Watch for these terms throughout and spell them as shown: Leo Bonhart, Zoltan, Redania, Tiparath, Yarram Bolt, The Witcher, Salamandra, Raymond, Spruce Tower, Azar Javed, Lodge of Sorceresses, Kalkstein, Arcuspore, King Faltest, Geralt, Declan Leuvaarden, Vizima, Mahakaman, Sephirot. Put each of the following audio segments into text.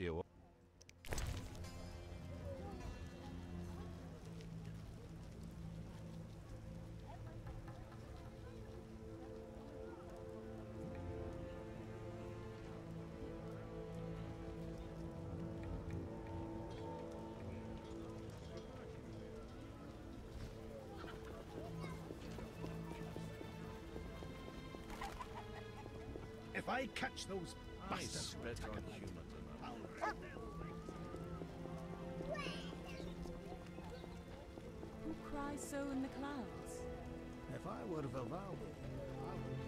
you. If I catch those bastards, I spit on humans. Who cries so in the clouds? If I would have avowed it, I would.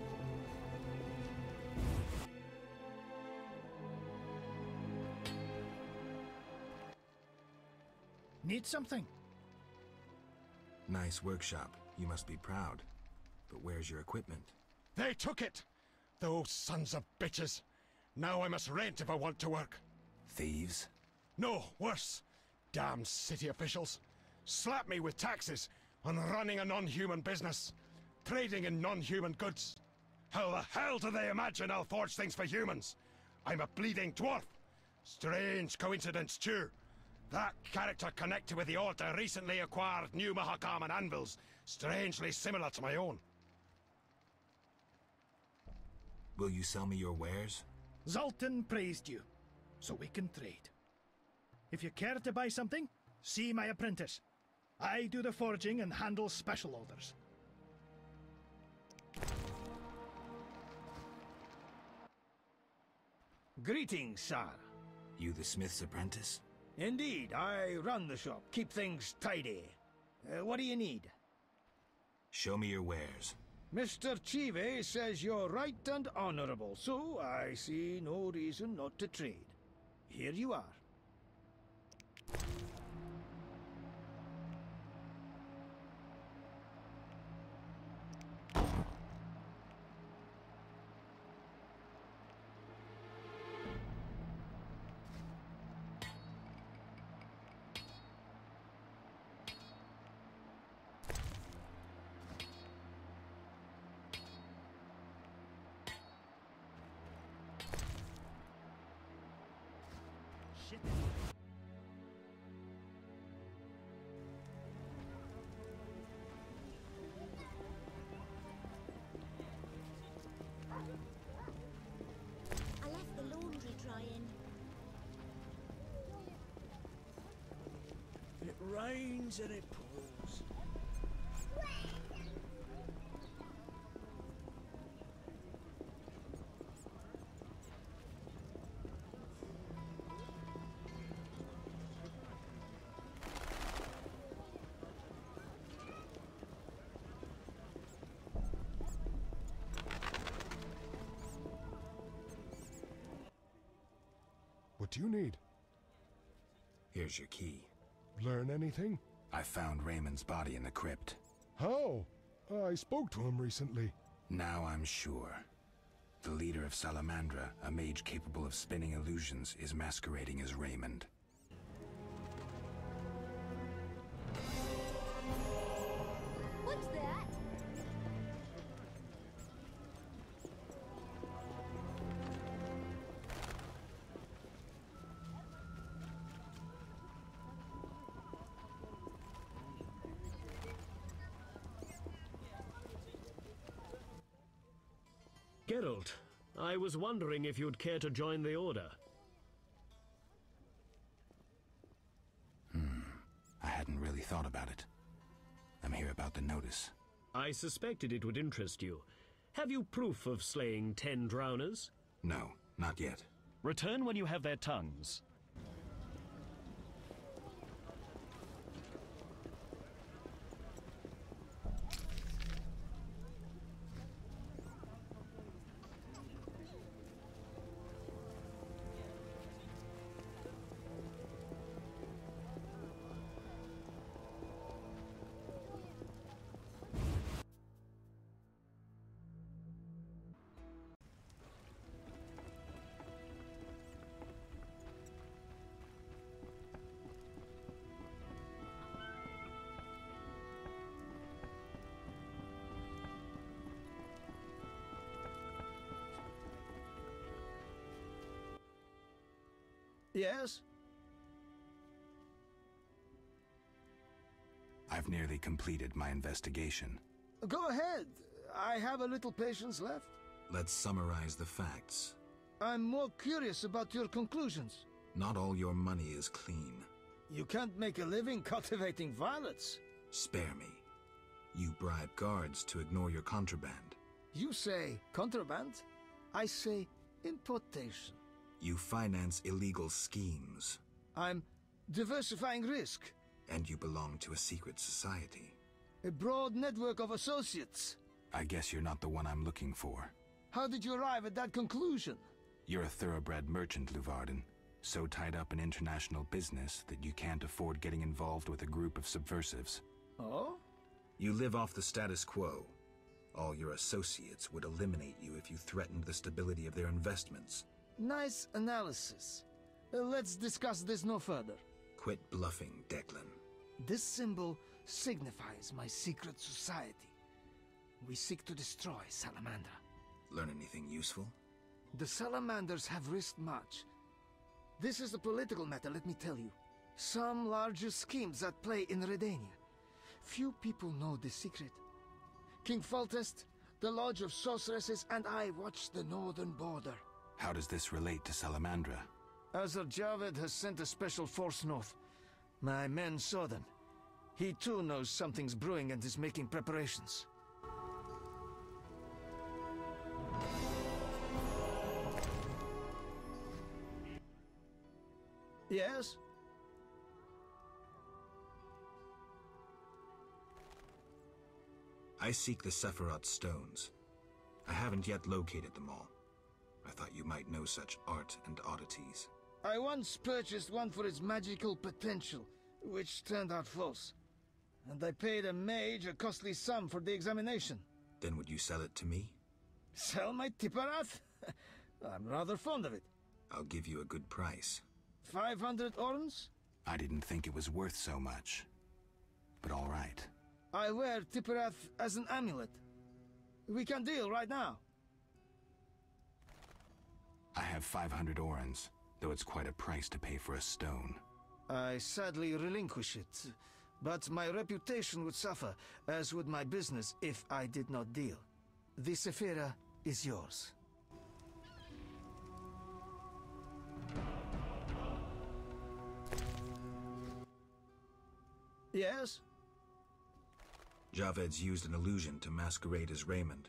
Need something? Nice workshop. You must be proud. But where's your equipment? They took it! Those sons of bitches! Now I must rent if I want to work. Thieves? No, worse. Damn city officials. Slap me with taxes on running a non-human business. Trading in non-human goods. How the hell do they imagine I'll forge things for humans? I'm a bleeding dwarf. Strange coincidence too. That character connected with the Order recently acquired new Mahakaman anvils, strangely similar to my own. Will you sell me your wares? Zoltan praised you, so we can trade. If you care to buy something, see my apprentice. I do the forging and handle special orders. Greetings, sir. You the smith's apprentice? Indeed, I run the shop, keep things tidy. What do you need? Show me your wares. Mr. Chive says you're right and honorable, so I see no reason not to trade. Here you are. I left the laundry drying. It rains and it pours. Do you need? Here's your key. Learn anything? I found Raymond's body in the crypt. How? I spoke to him recently. Now I'm sure. The leader of Salamandra, a mage capable of spinning illusions, is masquerading as Raymond. What's that? Geralt, I was wondering if you'd care to join the Order. I hadn't really thought about it. I'm here about the notice. I suspected it would interest you. Have you proof of slaying 10 drowners? No, not yet. Return when you have their tongues. Yes? I've nearly completed my investigation. Go ahead. I have a little patience left. Let's summarize the facts. I'm more curious about your conclusions. Not all your money is clean. You can't make a living cultivating violets. Spare me. You bribe guards to ignore your contraband. You say contraband? I say importation. You finance illegal schemes. I'm diversifying risk. And you belong to a secret society. A broad network of associates. I guess you're not the one I'm looking for. How did you arrive at that conclusion? You're a thoroughbred merchant, Leuvaarden. So tied up in international business that you can't afford getting involved with a group of subversives. Oh? You live off the status quo. All your associates would eliminate you if you threatened the stability of their investments. Nice analysis. Let's discuss this no further. Quit bluffing, Declan. This symbol signifies my secret society. We seek to destroy Salamandra. Learn anything useful? The Salamanders have risked much. This is a political matter, let me tell you. Some larger schemes at play in Redania. Few people know the secret. King Faltest, the Lodge of Sorceresses, and I watch the northern border. How does this relate to Salamandra? Azar Javed has sent a special force north. My men saw them. He too knows something's brewing and is making preparations. Yes? I seek the Sephirot stones. I haven't yet located them all. I thought you might know such art and oddities. I once purchased one for its magical potential, which turned out false. And I paid a mage a costly sum for the examination. Then would you sell it to me? Sell my Tiparath? I'm rather fond of it. I'll give you a good price. 500 orms? I didn't think it was worth so much. But all right. I wear Tiparath as an amulet. We can deal right now. I have 500 orms, though it's quite a price to pay for a stone. I sadly relinquish it, but my reputation would suffer, as would my business, if I did not deal. The Sephira is yours. Yes? Javed's used an illusion to masquerade as Raymond.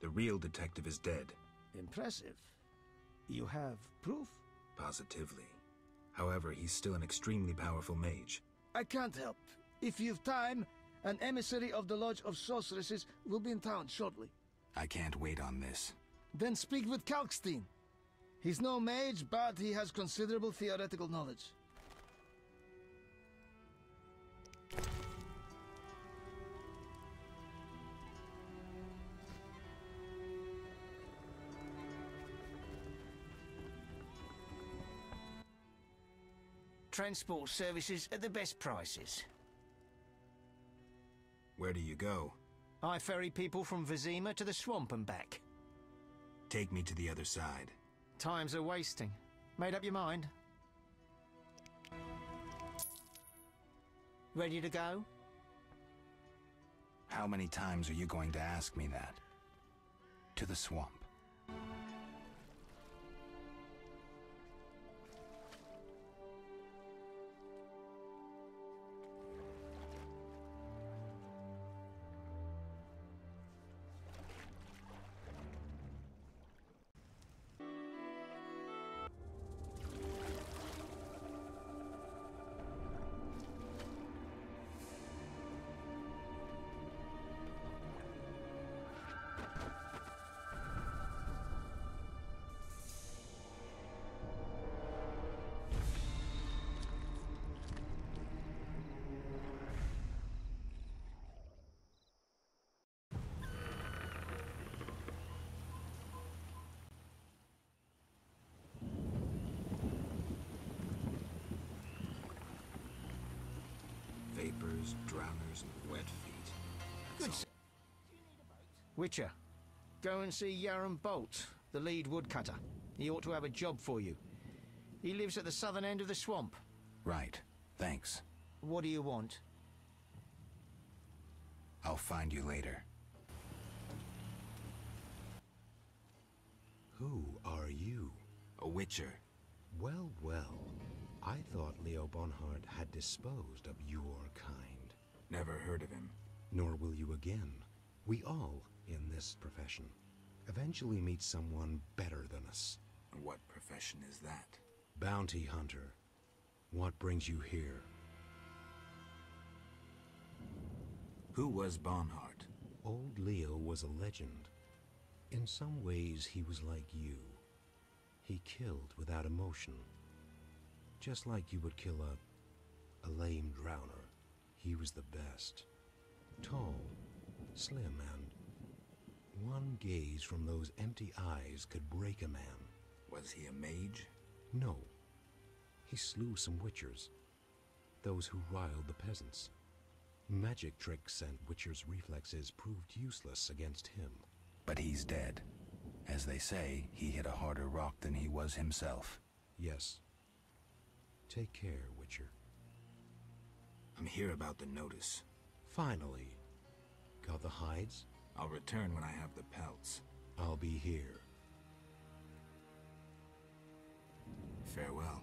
The real detective is dead. Impressive. You have proof? Positively. However, he's still an extremely powerful mage. I can't help. If you've time, an emissary of the Lodge of Sorceresses will be in town shortly. I can't wait on this. Then speak with Kalkstein. He's no mage, but he has considerable theoretical knowledge. Transport services at the best prices. Where do you go? I ferry people from Vizima to the swamp and back. Take me to the other side. Times are wasting. Made up your mind? Ready to go? How many times are you going to ask me that? To the swamp. Vapors, drowners, and wet feet. Good. Witcher, go and see Yarram Bolt, the lead woodcutter. He ought to have a job for you. He lives at the southern end of the swamp. Right. Thanks. What do you want? I'll find you later. Who are you? A witcher. Well, well. I thought Leo Bonhart had disposed of your kind. Never heard of him. Nor will you again. We all, in this profession, eventually meet someone better than us. What profession is that? Bounty hunter. What brings you here? Who was Bonhart? Old Leo was a legend. In some ways, he was like you. He killed without emotion. Just like you would kill a lame drowner. He was the best. Tall, slim, and one gaze from those empty eyes could break a man. Was he a mage? No. He slew some witchers. Those who riled the peasants. Magic tricks and witchers' reflexes proved useless against him. But he's dead. As they say, he hit a harder rock than he was himself. Yes. Take care, Witcher. I'm here about the notice. Finally. Got the hides? I'll return when I have the pelts. I'll be here. Farewell.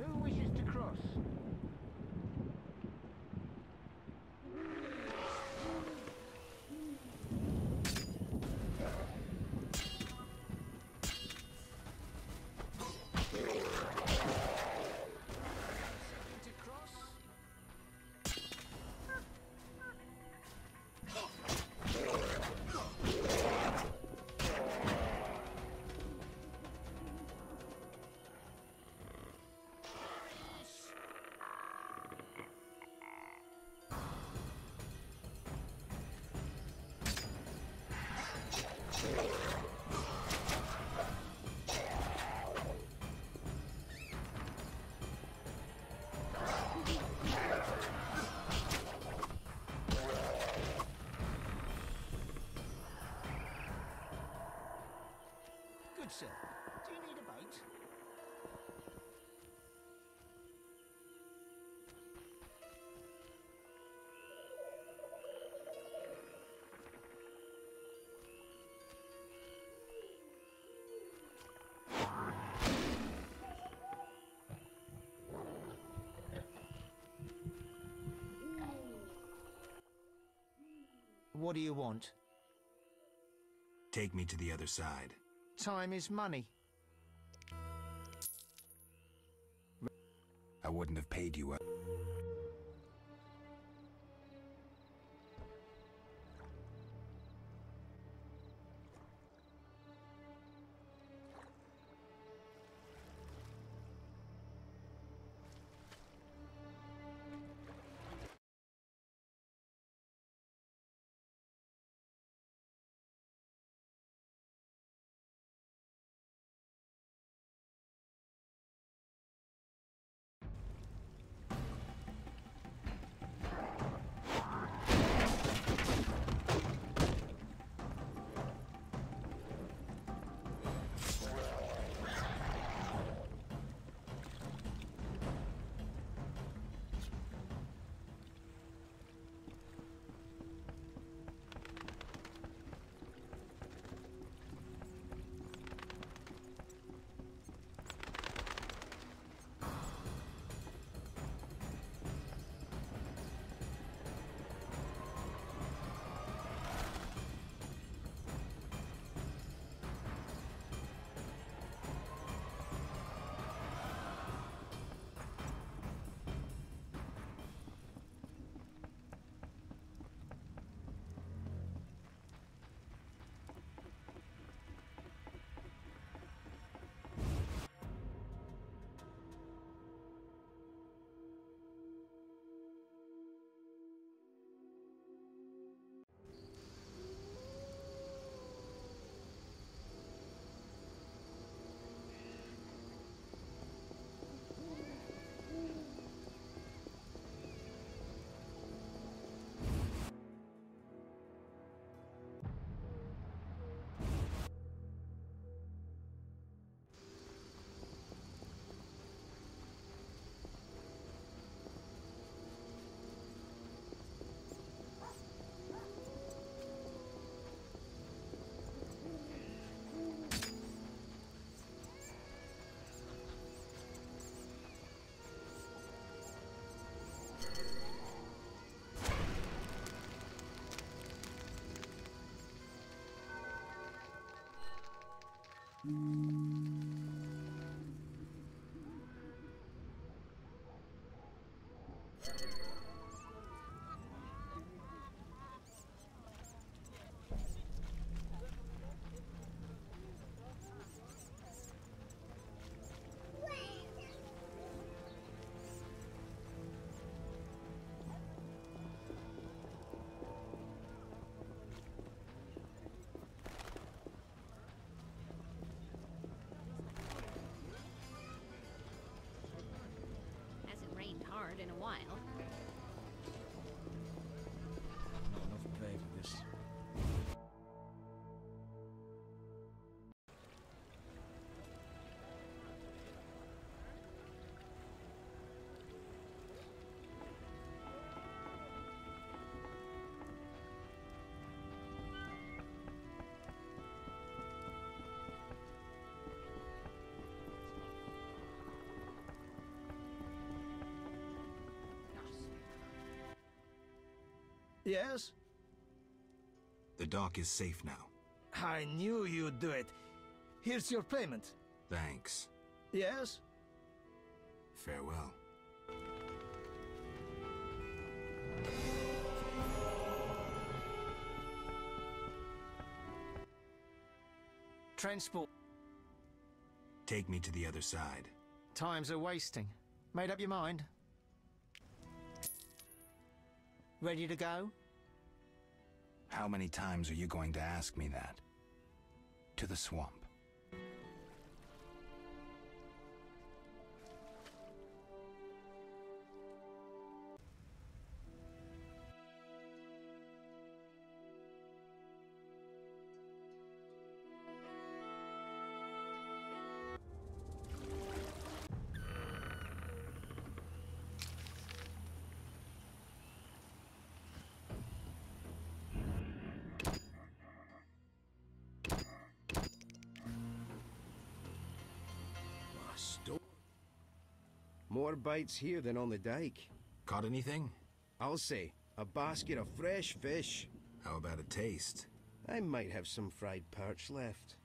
Who wishes to cross? What do you want? Take me to the other side. Time is money. I wouldn't have paid you. In a while. Enough playing with this. Yes? The dock is safe now. I knew you'd do it. Here's your payment. Thanks. Yes? Farewell. Transport. Take me to the other side. Times are wasting. Made up your mind? Ready to go? How many times are you going to ask me that? To the swamp. More bites here than on the dike. Caught anything? I'll say, a basket of fresh fish. How about a taste? I might have some fried perch left.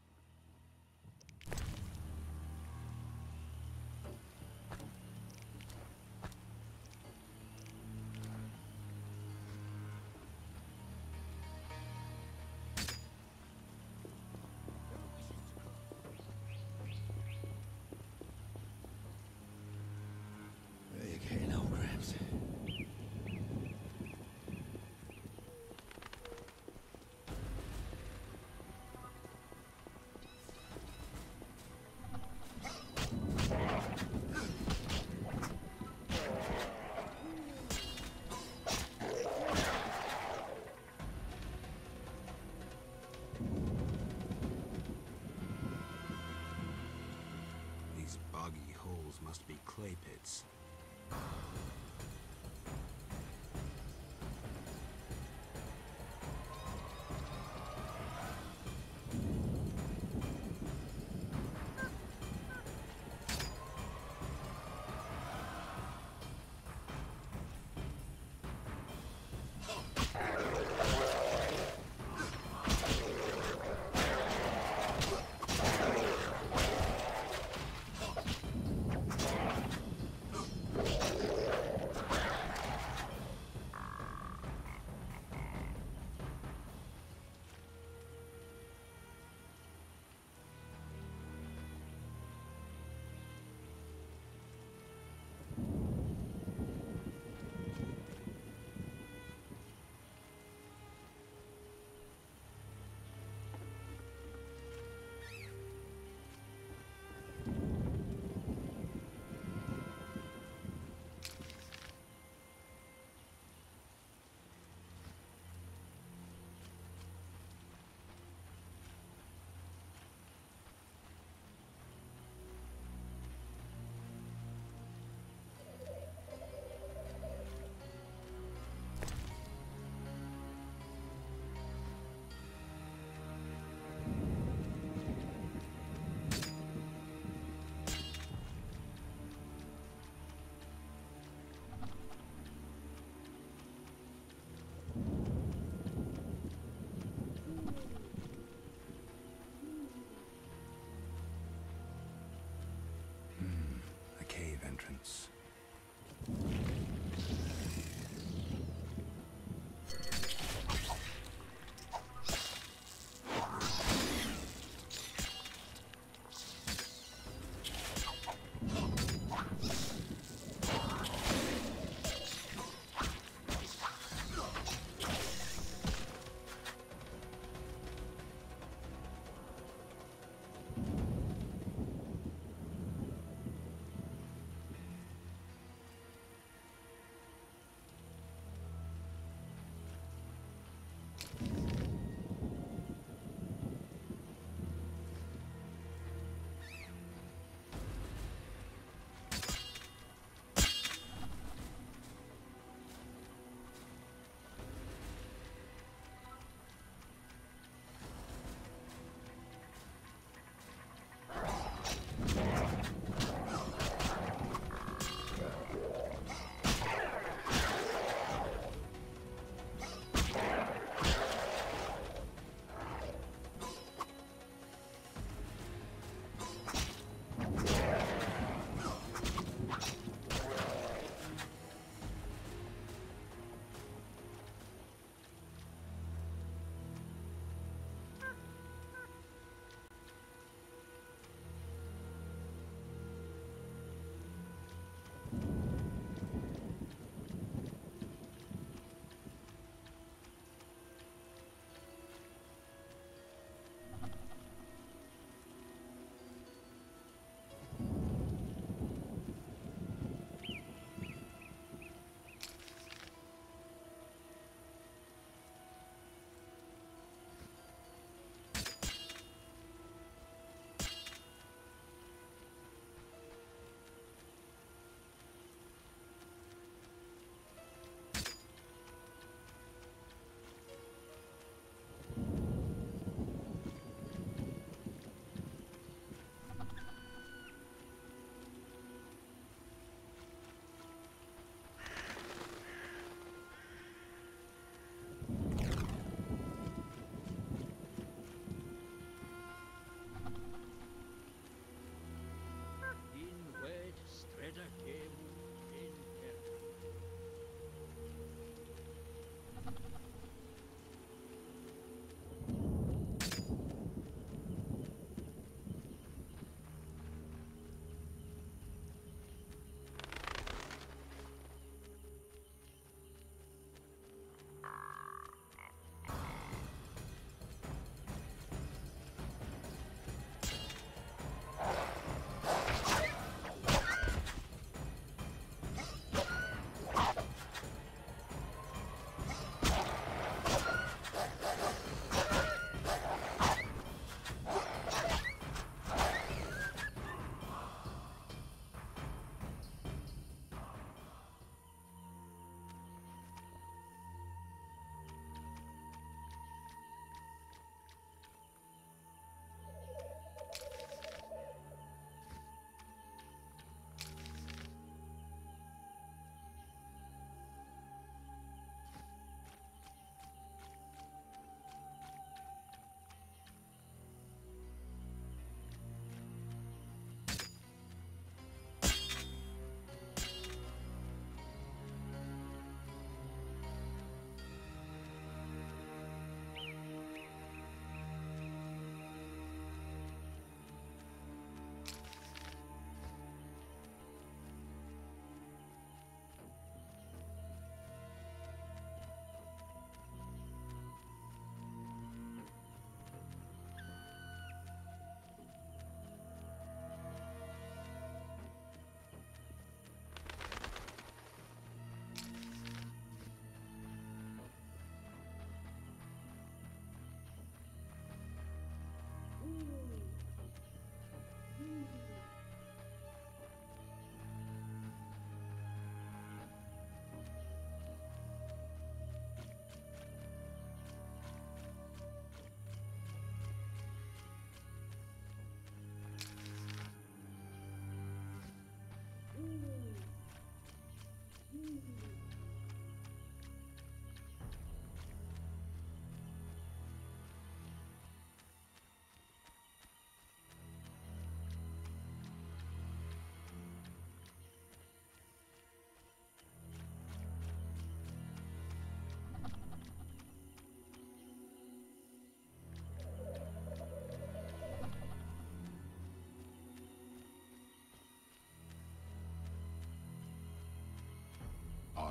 Clay pits.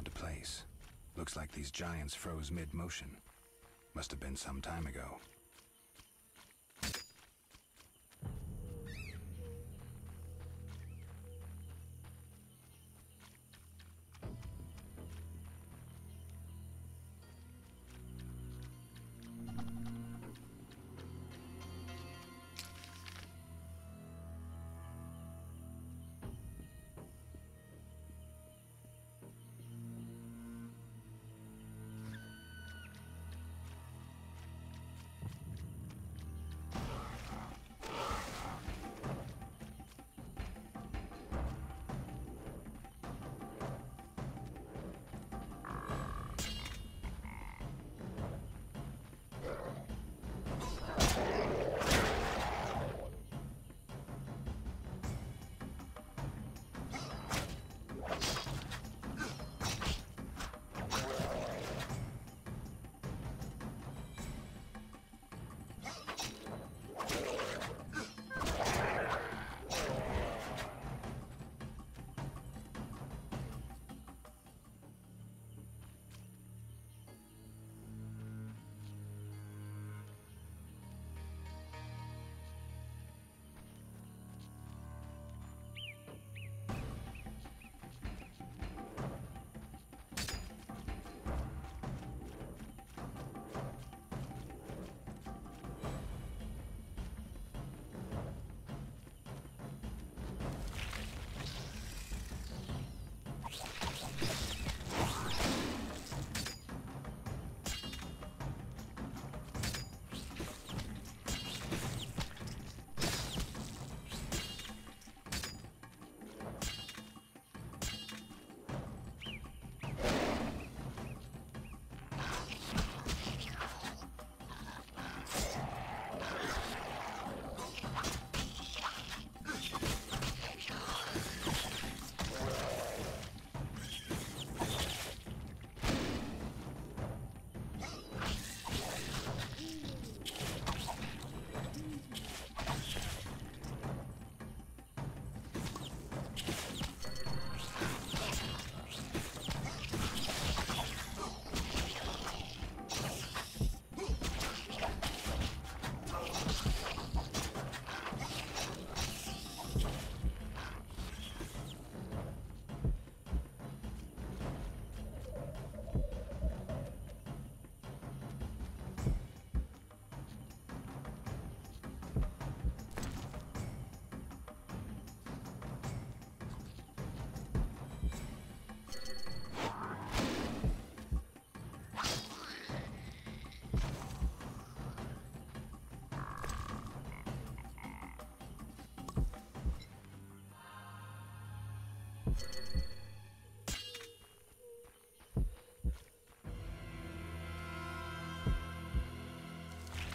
odd place. Looks like these giants froze mid-motion. Must have been some time ago.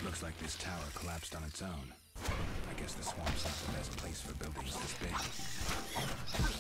Looks like this tower collapsed on its own. I guess the swamp's not the best place for buildings this big.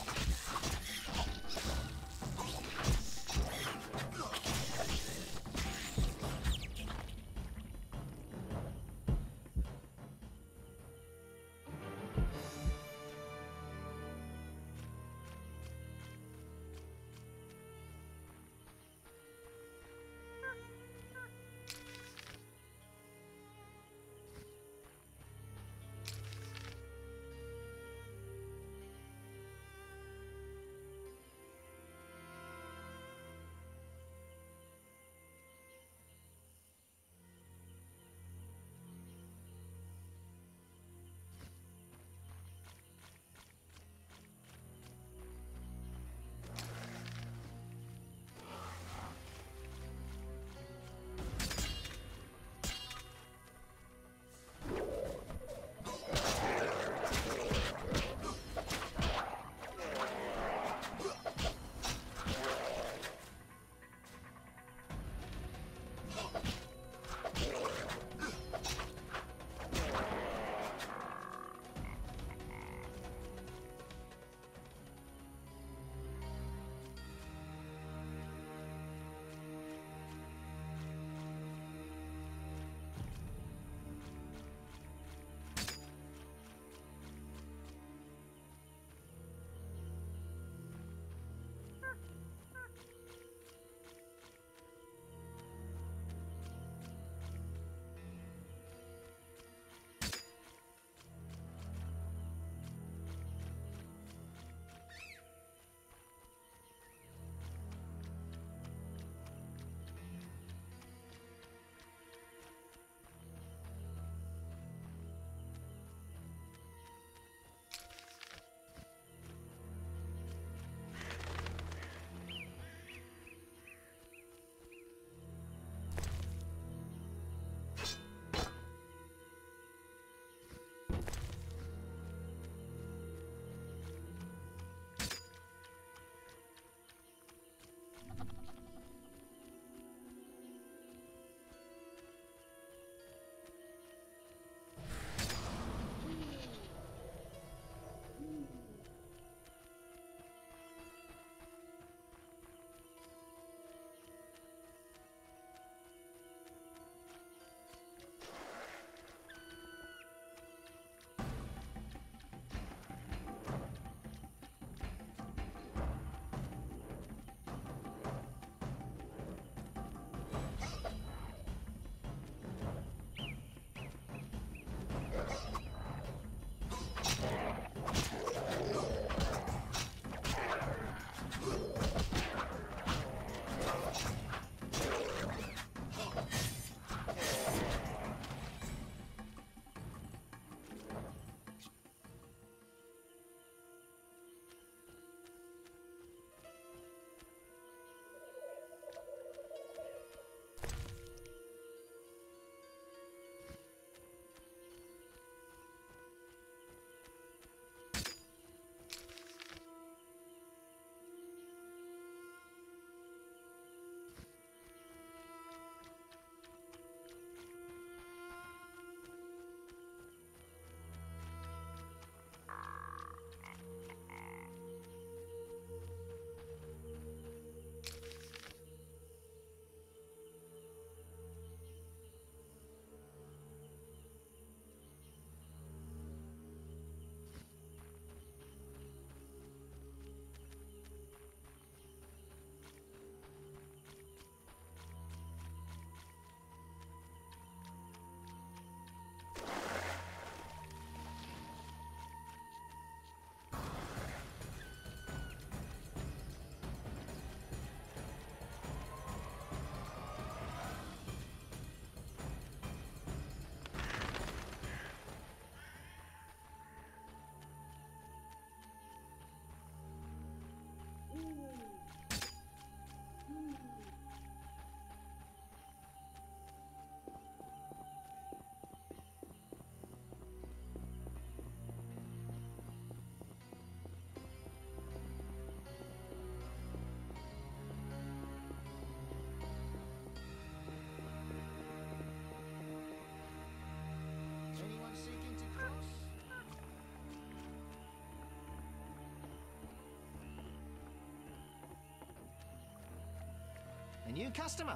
new customer.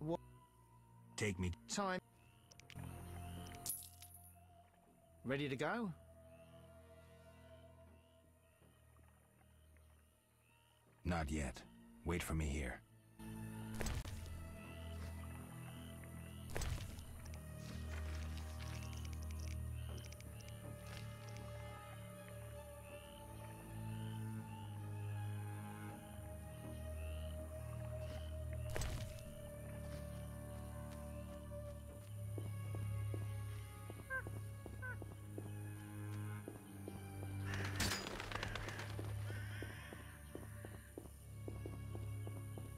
What? Take me time. Ready to go? Not yet. Wait for me here.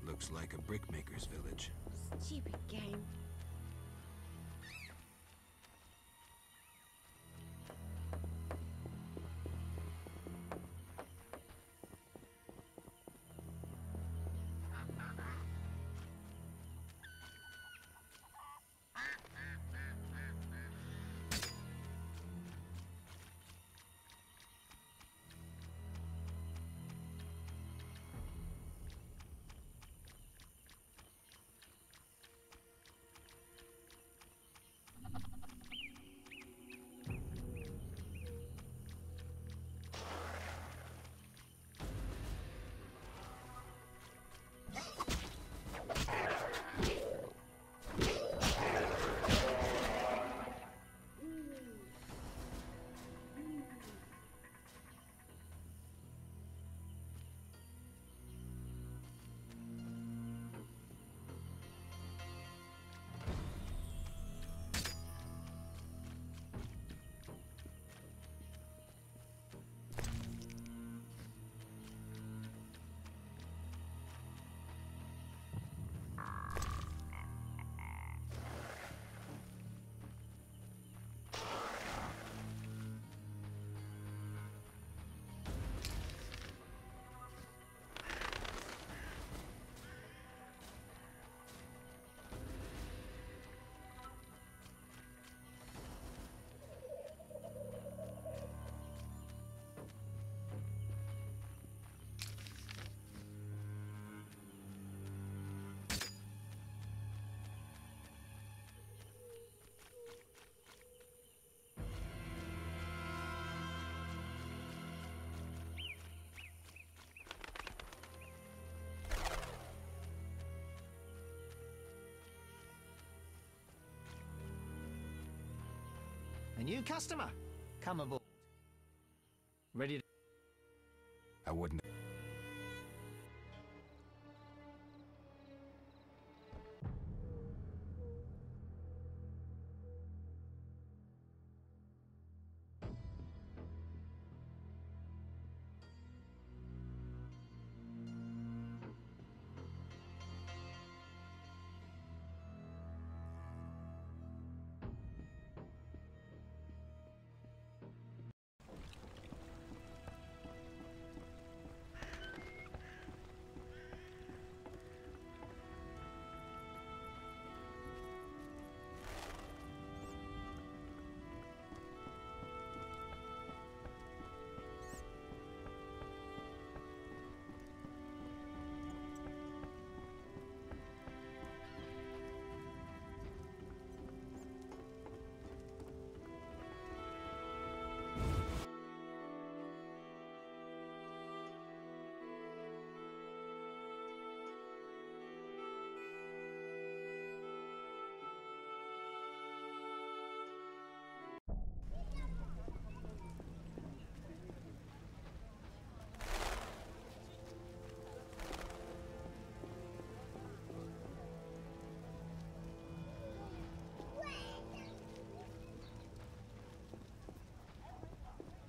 Looks like a brickmaker's village. Stupid game. A new customer. Come aboard. Ready to... I wouldn't...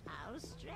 How strange!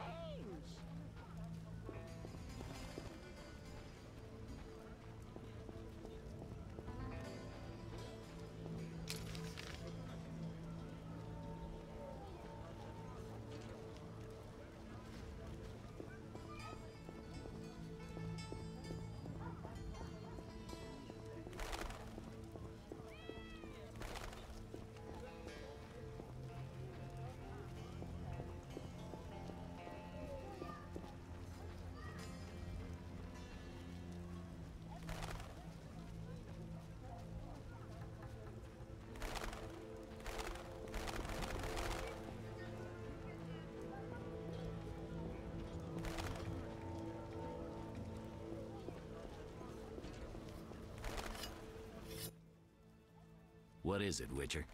What is it, Witcher?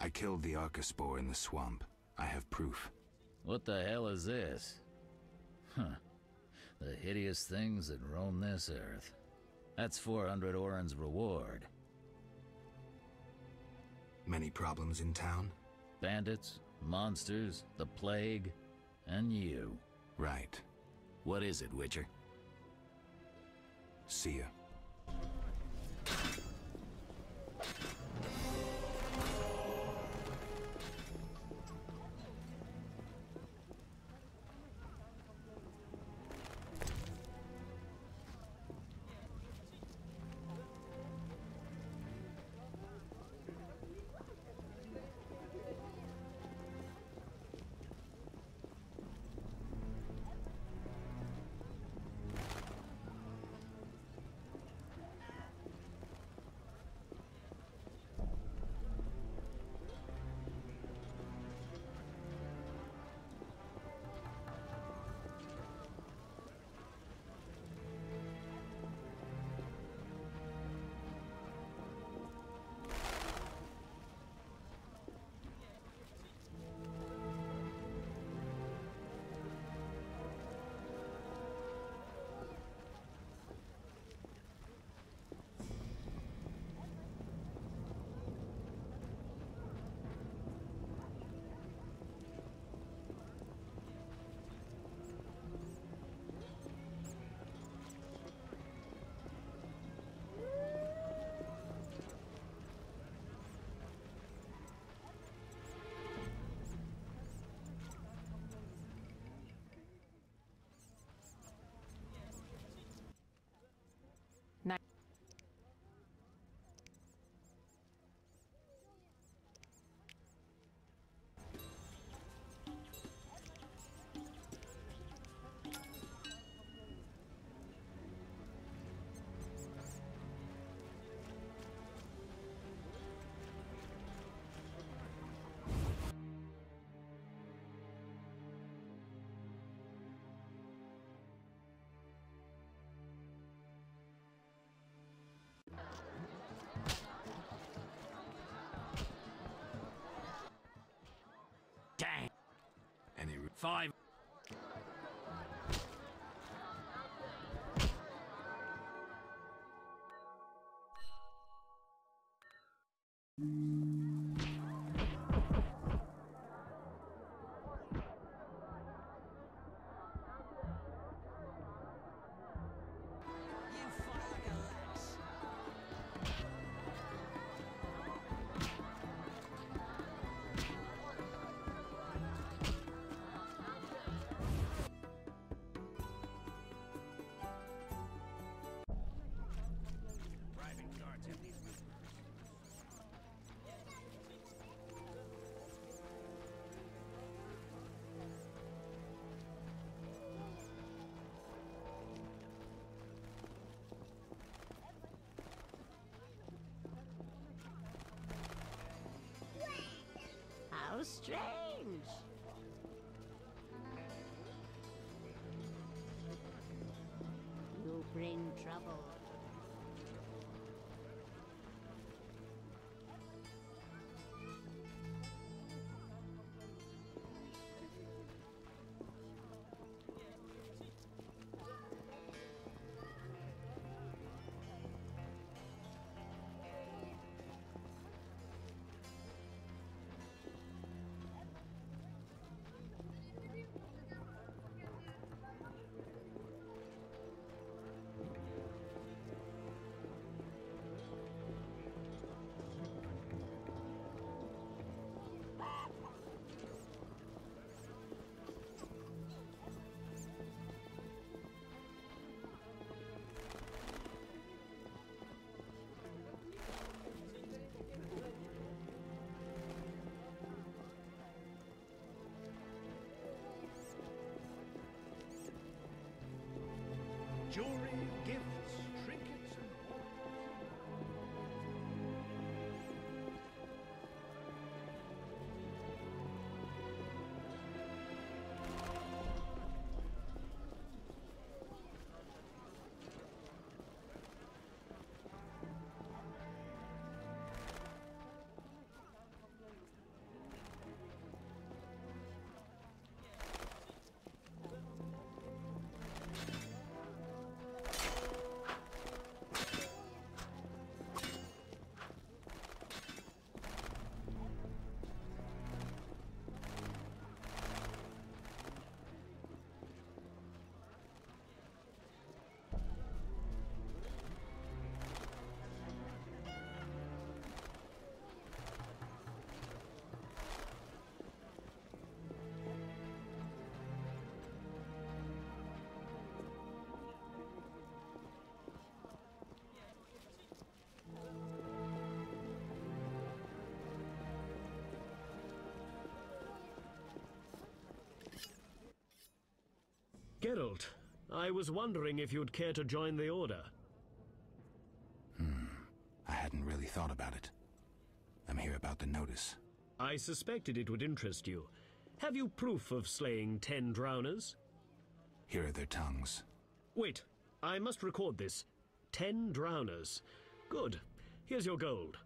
I killed the Arcuspore in the swamp. I have proof. What the hell is this? Huh. The hideous things that roam this earth. That's 400 Orin's reward. Many problems in town? Bandits, monsters, the plague, and you. Right. What is it, Witcher? See ya. Dang. Any five. How strange! You bring trouble. Jewelry, gifts, trinkets, and ornaments. Geralt, I was wondering if you'd care to join the Order. I hadn't really thought about it. I'm here about the notice. I suspected it would interest you. Have you proof of slaying 10 drowners? Here are their tongues. Wait, I must record this. 10 drowners. Good. Here's your gold.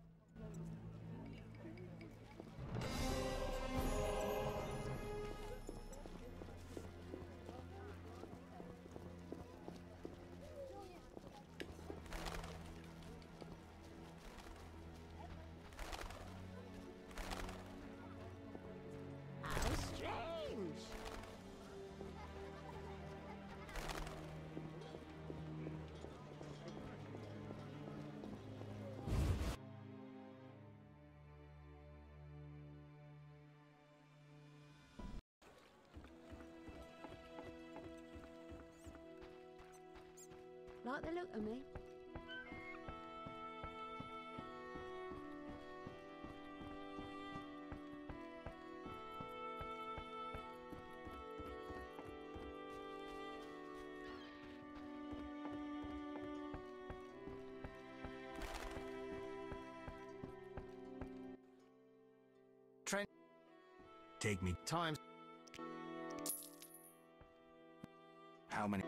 Like the look of me. Trent, take me times. How many?